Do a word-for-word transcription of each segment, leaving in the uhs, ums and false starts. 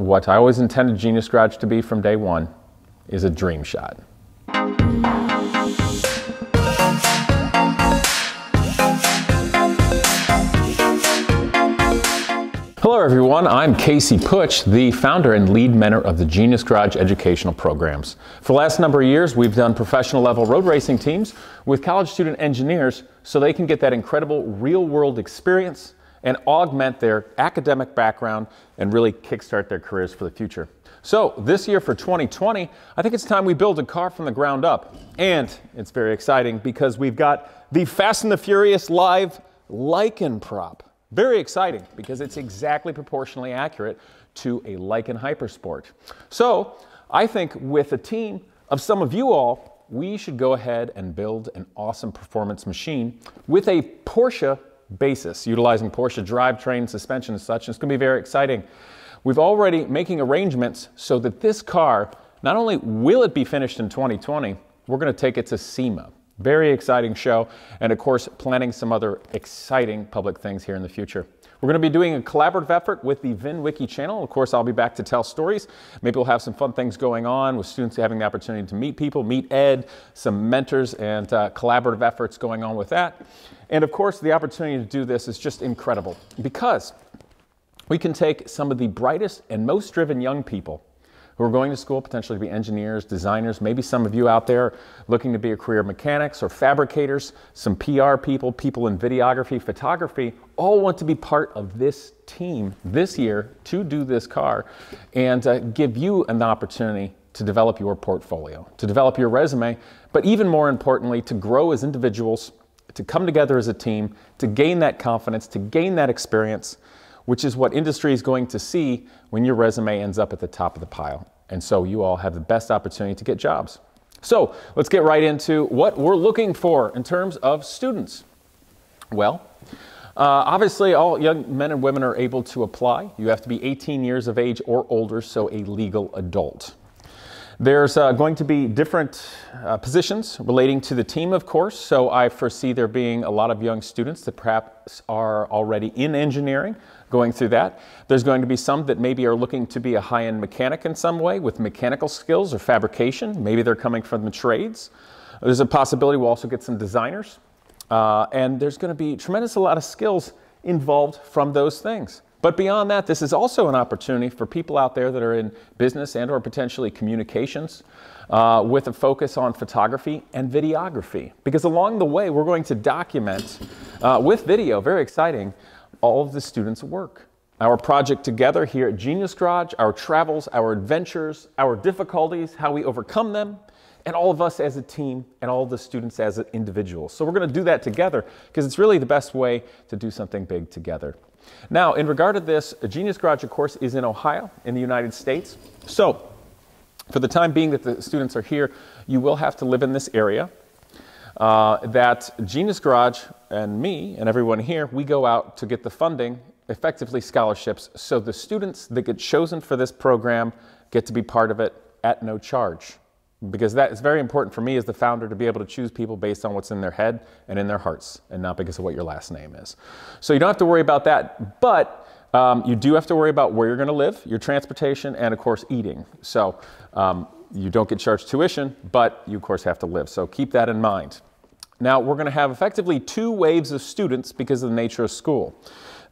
what I always intended Genius Garage to be from day one is a dream shot. Hello everyone, I'm Casey Putsch, the founder and lead mentor of the Genius Garage educational programs. For the last number of years, we've done professional level road racing teams with college student engineers so they can get that incredible real world experience and augment their academic background and really kickstart their careers for the future. So this year for twenty twenty, I think it's time we build a car from the ground up. And it's very exciting because we've got the Fast and the Furious Live Lykan prop. Very exciting because it's exactly proportionally accurate to a Lykan Hypersport. So I think with a team of some of you all, we should go ahead and build an awesome performance machine with a Porsche basis, utilizing Porsche drivetrain, suspension and such. It's going to be very exciting. We've already making arrangements so that this car, not only will it be finished in twenty twenty, we're going to take it to SEMA. Very exciting show. And of course, planning some other exciting public things here in the future. We're going to be doing a collaborative effort with the VinWiki channel. Of course, I'll be back to tell stories. Maybe we'll have some fun things going on with students having the opportunity to meet people, meet Ed, some mentors and uh, collaborative efforts going on with that. And of course, the opportunity to do this is just incredible because we can take some of the brightest and most driven young people who are going to school potentially to be engineers, designers, maybe some of you out there looking to be a career mechanics or fabricators, some P R people, people in videography, photography, all want to be part of this team this year to do this car and uh, give you an opportunity to develop your portfolio, to develop your resume, but even more importantly, to grow as individuals, to come together as a team, to gain that confidence, to gain that experience, which is what industry is going to see when your resume ends up at the top of the pile. And so you all have the best opportunity to get jobs. So let's get right into what we're looking for in terms of students. Well, uh, obviously all young men and women are able to apply. You have to be eighteen years of age or older, so a legal adult. There's uh, going to be different uh, positions relating to the team, of course. So I foresee there being a lot of young students that perhaps are already in engineering going through that. There's going to be some that maybe are looking to be a high-end mechanic in some way with mechanical skills or fabrication. Maybe they're coming from the trades. There's a possibility we'll also get some designers. Uh, and there's going to be tremendous a lot of skills involved from those things. But beyond that, this is also an opportunity for people out there that are in business and or potentially communications uh, with a focus on photography and videography. Because along the way, we're going to document uh, with video, very exciting, all of the students' work. Our project together here at Genius Garage, our travels, our adventures, our difficulties, how we overcome them, and all of us as a team and all the students as individuals. So we're going to do that together because it's really the best way to do something big together. Now, in regard to this, Genius Garage, of course, is in Ohio in the United States. So for the time being that the students are here, you will have to live in this area. Uh, that Genius Garage and me and everyone here, we go out to get the funding, effectively scholarships, so the students that get chosen for this program get to be part of it at no charge. Because that is very important for me as the founder to be able to choose people based on what's in their head and in their hearts and not because of what your last name is. So you don't have to worry about that, but um, you do have to worry about where you're going to live, your transportation, and of course eating. So um, you don't get charged tuition, but you of course have to live. So keep that in mind. Now we're going to have effectively two waves of students because of the nature of school.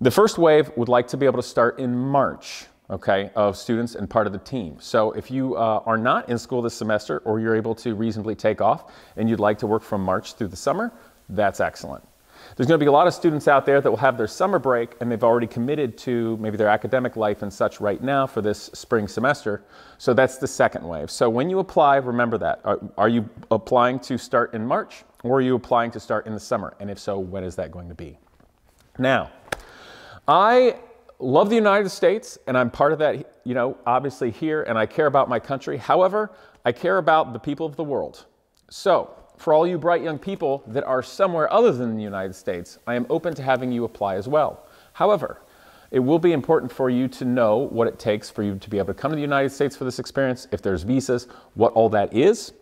The first wave would like to be able to start in March. Okay, of students and part of the team. So if you uh, are not in school this semester or you're able to reasonably take off and you'd like to work from March through the summer, that's excellent. There's going to be a lot of students out there that will have their summer break and they've already committed to maybe their academic life and such right now for this spring semester. So that's the second wave. So when you apply, remember that. Are, are you applying to start in March or are you applying to start in the summer? And if so, when is that going to be? Now, I love the United States, and I'm part of that, you know, obviously here, and I care about my country. However, I care about the people of the world. So, for all you bright young people that are somewhere other than the United States, I am open to having you apply as well. However, it will be important for you to know what it takes for you to be able to come to the United States for this experience, if there's visas, what all that is.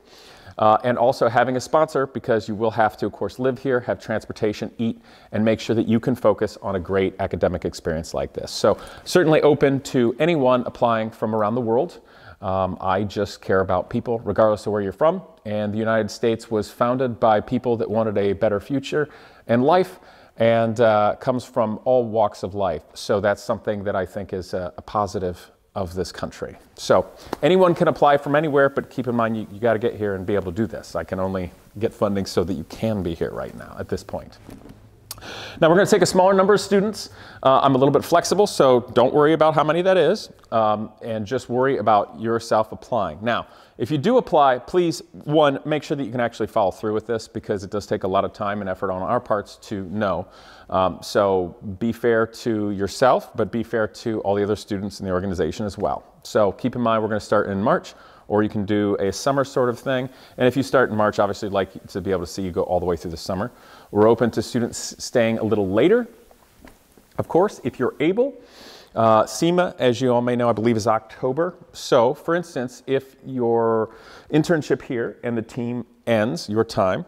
Uh, and also having a sponsor, because you will have to, of course, live here, have transportation, eat, and make sure that you can focus on a great academic experience like this. So certainly open to anyone applying from around the world. Um, I just care about people, regardless of where you're from. And the United States was founded by people that wanted a better future and life, and uh, comes from all walks of life. So that's something that I think is a, a positive of this country. So anyone can apply from anywhere, but keep in mind, you, you gotta get here and be able to do this. I can only get funding so that you can be here right now at this point. Now we're gonna take a smaller number of students. Uh, I'm a little bit flexible, so don't worry about how many that is, um, and just worry about yourself applying. Now, if you do apply, please, one, make sure that you can actually follow through with this, because it does take a lot of time and effort on our parts to know. Um, so be fair to yourself, but be fair to all the other students in the organization as well. So keep in mind, we're gonna start in March, or you can do a summer sort of thing. And if you start in March, obviously I'd like to be able to see you go all the way through the summer. We're open to students staying a little later, of course, if you're able. Uh, SEMA, as you all may know, I believe is October. So for instance, if your internship here and the team ends your time,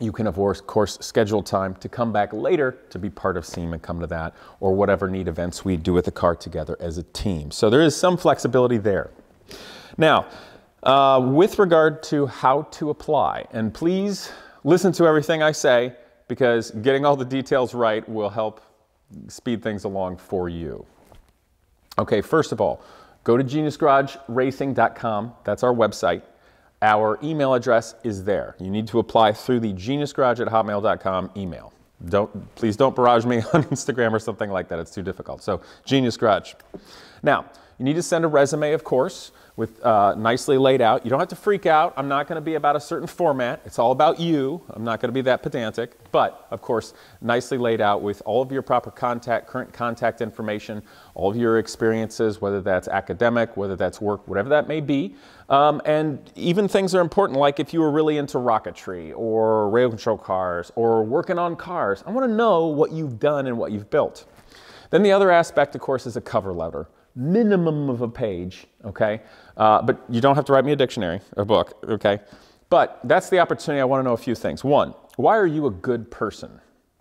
you can of course schedule time to come back later to be part of SEMA and come to that, or whatever neat events we do with the car together as a team. So there is some flexibility there. Now, uh, with regard to how to apply, and please listen to everything I say, because getting all the details right will help speed things along for you. Okay, first of all, go to genius garage racing dot com. That's our website. Our email address is there. You need to apply through the genius garage at hotmail dot com email. Don't, please don't barrage me on Instagram or something like that. It's too difficult. So, Genius Garage. Now, you need to send a resume, of course, with uh, nicely laid out. You don't have to freak out. I'm not going to be about a certain format. It's all about you. I'm not going to be that pedantic. But, of course, nicely laid out with all of your proper contact, current contact information, all of your experiences, whether that's academic, whether that's work, whatever that may be. Um, and even things that are important, like if you were really into rocketry or rail control cars or working on cars. I want to know what you've done and what you've built. Then the other aspect, of course, is a cover letter. Minimum of a page, okay? Uh, but you don't have to write me a dictionary or book, okay? But that's the opportunity. I want to know a few things. One, why are you a good person,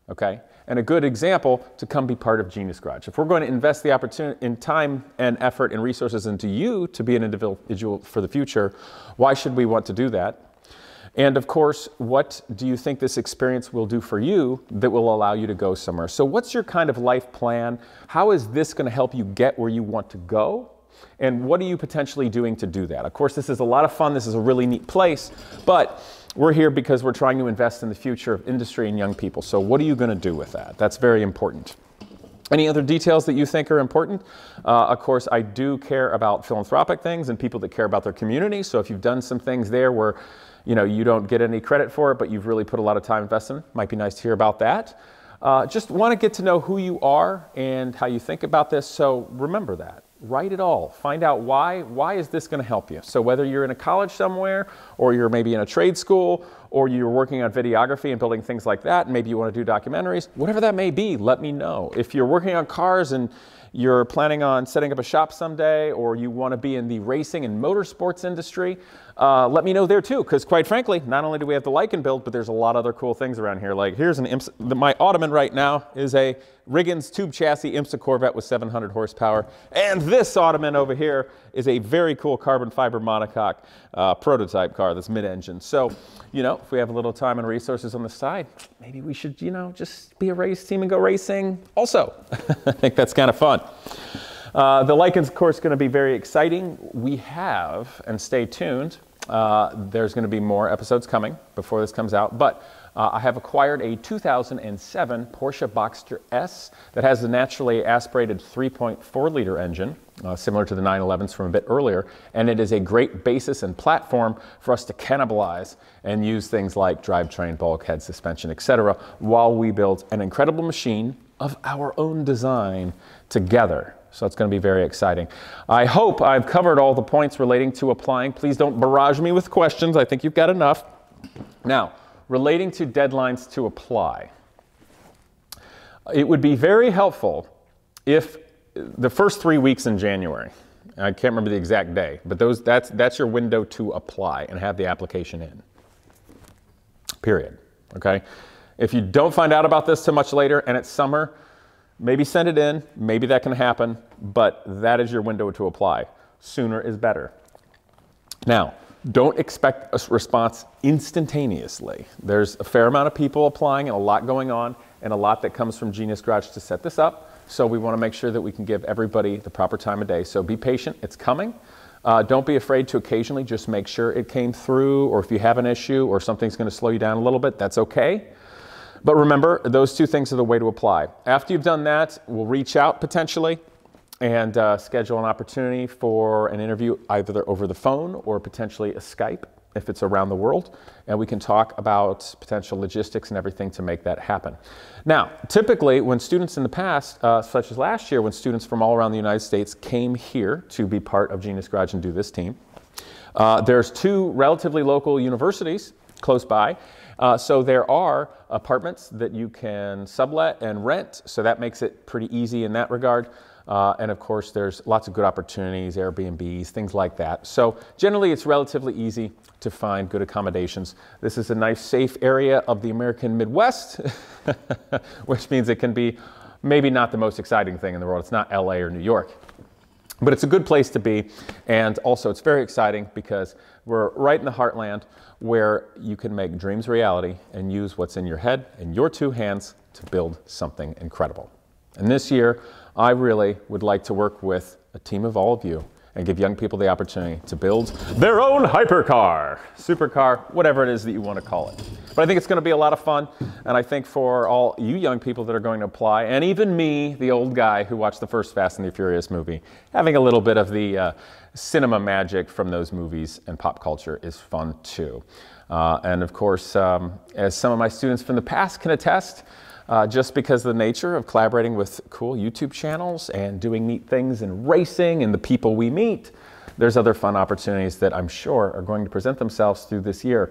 okay? And a good example to come be part of Genius Garage. If we're going to invest the opportunity in time and effort and resources into you to be an individual for the future, why should we want to do that? And of course, what do you think this experience will do for you that will allow you to go somewhere? So what's your kind of life plan? How is this going to help you get where you want to go? And what are you potentially doing to do that? Of course, this is a lot of fun. This is a really neat place, but we're here because we're trying to invest in the future of industry and young people. So what are you going to do with that? That's very important. Any other details that you think are important? Uh, of course, I do care about philanthropic things and people that care about their community. So if you've done some things there where you know, you don't get any credit for it, but you've really put a lot of time invested in it, might be nice to hear about that. Uh, just want to get to know who you are and how you think about this. So remember that. Write it all. Find out why. Why is this going to help you? So whether you're in a college somewhere, or you're maybe in a trade school, or you're working on videography and building things like that, and maybe you want to do documentaries, whatever that may be, let me know. If you're working on cars and you're planning on setting up a shop someday, or you want to be in the racing and motorsports industry, uh, let me know there too, because quite frankly, not only do we have the Lykan build, but there's a lot of other cool things around here. Like here's an IMSA, my Ottoman right now is a Riggins tube chassis IMSA Corvette with seven hundred horsepower. And this Ottoman over here is a very cool carbon fiber monocoque uh, prototype car that's mid-engine. So, you know, if we have a little time and resources on the side, maybe we should, you know, just be a race team and go racing also. I think that's kind of fun. Uh, the Lykan's, of course, going to be very exciting. We have, and stay tuned, uh, there's going to be more episodes coming before this comes out, but Uh, I have acquired a two thousand seven Porsche Boxster S that has a naturally aspirated three point four liter engine, uh, similar to the nine elevens from a bit earlier, and it is a great basis and platform for us to cannibalize and use things like drivetrain, bulkhead, suspension, et cetera, while we build an incredible machine of our own design together. So it's going to be very exciting. I hope I've covered all the points relating to applying. Please don't barrage me with questions. I think you've got enough. Now, relating to deadlines to apply, it would be very helpful if the first three weeks in January, And I can't remember the exact day, but those that's that's your window to apply and have the application in. Period. Okay. If you don't find out about this till much later and it's summer, maybe send it in. Maybe that can happen, but that is your window to apply. Sooner is better. Now, don't expect a response instantaneously. There's a fair amount of people applying and a lot going on and a lot that comes from Genius Garage to set this up. So we want to make sure that we can give everybody the proper time of day. So be patient. It's coming. Uh, don't be afraid to occasionally just make sure it came through, or if you have an issue or something's going to slow you down a little bit, that's okay. But remember, those two things are the way to apply. After you've done that, we'll reach out potentially and uh, schedule an opportunity for an interview either over the phone or potentially a Skype if it's around the world, and we can talk about potential logistics and everything to make that happen. Now, typically when students in the past, uh, such as last year when students from all around the United States came here to be part of Genius Garage and do this team, uh, there's two relatively local universities close by. Uh, so there are apartments that you can sublet and rent, so that makes it pretty easy in that regard. Uh, and of course, there's lots of good opportunities, Airbnbs, things like that. So generally, it's relatively easy to find good accommodations. This is a nice, safe area of the American Midwest, which means it can be maybe not the most exciting thing in the world. It's not L A or New York, but it's a good place to be. And also, it's very exciting because we're right in the heartland where you can make dreams reality and use what's in your head and your two hands to build something incredible. And this year, I really would like to work with a team of all of you and give young people the opportunity to build their own hypercar, supercar, whatever it is that you want to call it. But I think it's going to be a lot of fun, and I think for all you young people that are going to apply, and even me, the old guy who watched the first Fast and the Furious movie, having a little bit of the uh, cinema magic from those movies and pop culture is fun too. Uh, and of course, um, as some of my students from the past can attest, Uh, just because of the nature of collaborating with cool YouTube channels and doing neat things and racing and the people we meet, there's other fun opportunities that I'm sure are going to present themselves through this year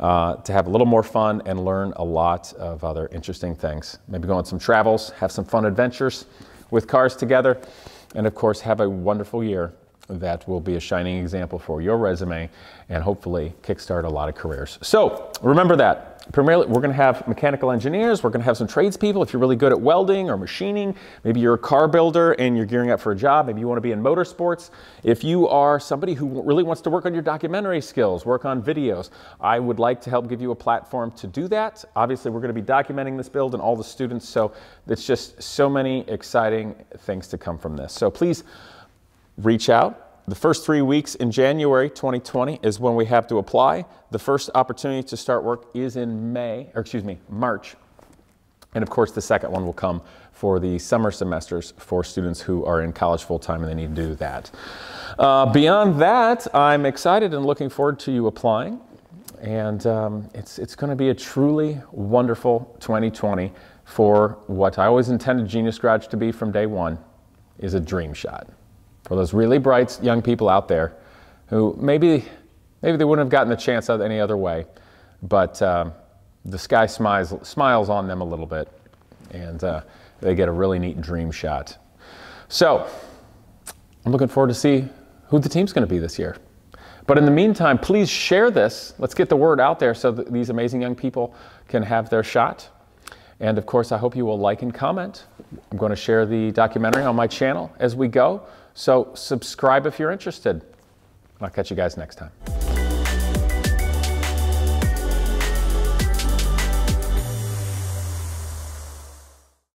uh, to have a little more fun and learn a lot of other interesting things. Maybe go on some travels, have some fun adventures with cars together, and of course have a wonderful year that will be a shining example for your resume and hopefully kickstart a lot of careers. So remember that. Primarily, we're going to have mechanical engineers, we're going to have some tradespeople. If you're really good at welding or machining, maybe you're a car builder and you're gearing up for a job, maybe you want to be in motorsports. If you are somebody who really wants to work on your documentary skills, work on videos, I would like to help give you a platform to do that. Obviously, we're going to be documenting this build and all the students, so it's just so many exciting things to come from this. So please reach out. The first three weeks in January twenty twenty is when we have to apply. The first opportunity to start work is in May, or excuse me, March. And of course, the second one will come for the summer semesters for students who are in college full-time and they need to do that. Uh, beyond that, I'm excited and looking forward to you applying. And um, it's, it's going to be a truly wonderful twenty twenty for what I always intended Genius Garage to be from day one, is a dream shot. For those really bright young people out there who maybe, maybe they wouldn't have gotten the chance out any other way, but um, the sky smiles, smiles on them a little bit, and uh, they get a really neat dream shot. So I'm looking forward to see who the team's going to be this year. But in the meantime, please share this. Let's get the word out there so that these amazing young people can have their shot. And of course, I hope you will like and comment. I'm going to share the documentary on my channel as we go. So subscribe if you're interested. I'll catch you guys next time.